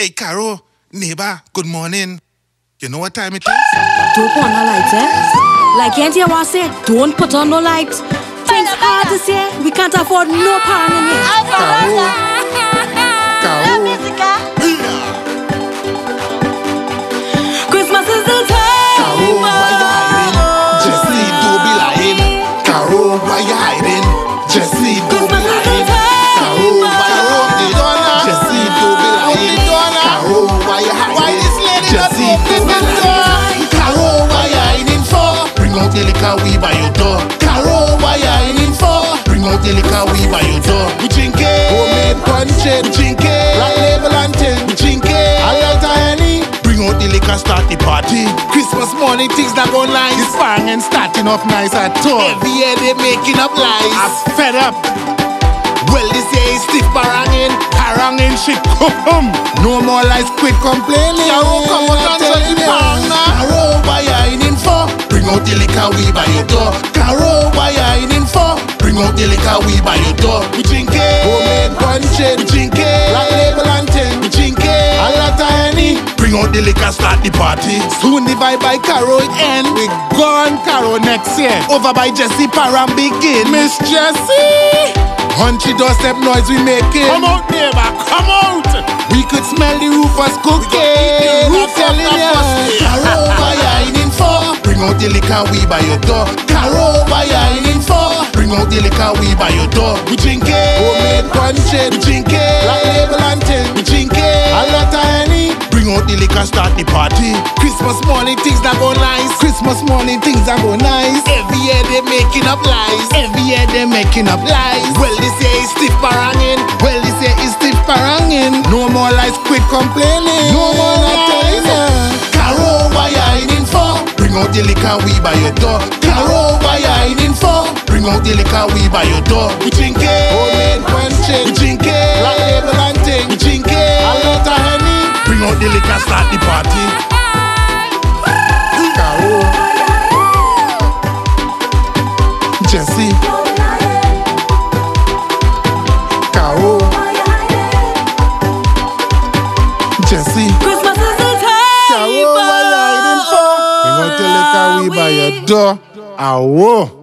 Hey, Caro, neighbor, good morning. You know what time it is? Don't put on no lights, eh? Like Auntie Awa said, don't put on no lights. Things hard this year. We can't afford no power in here. Caro. Caro. Christmas is the time. Caro, why you hiding? Jesse, don't be lying. Caro, why you hiding? Jesse, don't be lying. Caro, why you hiding? Jesse, don't be lying. Caro, why you hiding? Why this lady not open the door? Caro, why you hiding for? Bring out the liquor, we by your door. Caro, why you hiding for? Bring out the liquor, we by your door. We drinking homemade punch, we drinking black label and tin, we drinking a lot of honey. Bring out the liquor, start the party. Christmas morning, things that go nice. This bang and starting off nice at all. Every year they making up lies. I'm fed up. Well, this year is stiff barangin', harangin' shit. No more lies, quit complaining. Caro, come out and say the bang now. Caro, why you hiding for? Bring out the liquor, we by your door. Caro, why you hiding for? Bring out the liquor, we by your door. We drinking homemade punch, we drinking black label and tin, we drinking a lot of honey. Bring out the liquor, start the party. Soon the vibe by Caro it end. We gone Caro next year. Over by Jesse Param begin. Miss Jesse, hunchy doorstep noise we making. Come out neighbor, come out. We could smell the roofers cooking. I'm telling you, Caro, why you hiding for? Bring out the liquor, we by your door. Caro, why you hiding for? Bring out the liquor, we by your door. We drinking homemade punch, we drinking black label and tin, we drinking a lot of honey. Bring out the liquor, start the party. Christmas morning, things that go nice. Christmas morning, things that go nice. Every year they making up lies. Every year they making up lies. Well, this year is stiff barangin'. Well, this year is stiff barangin'. No more lies, quit complaining. No more lies. Caro, why you hiding for? Bring out the liquor, we by your door. Caro, why you hiding for? Bring out the liquor, we by your door. We drinking homemade punch, we drinking black label and ting, we drinking a lot of honey. Bring out the liquor, start the party. Caro, Jesse, Caro, Jesse. Christmas is the time. Caro, why you hiding for? Bring out the liquor, we by your door. Awo.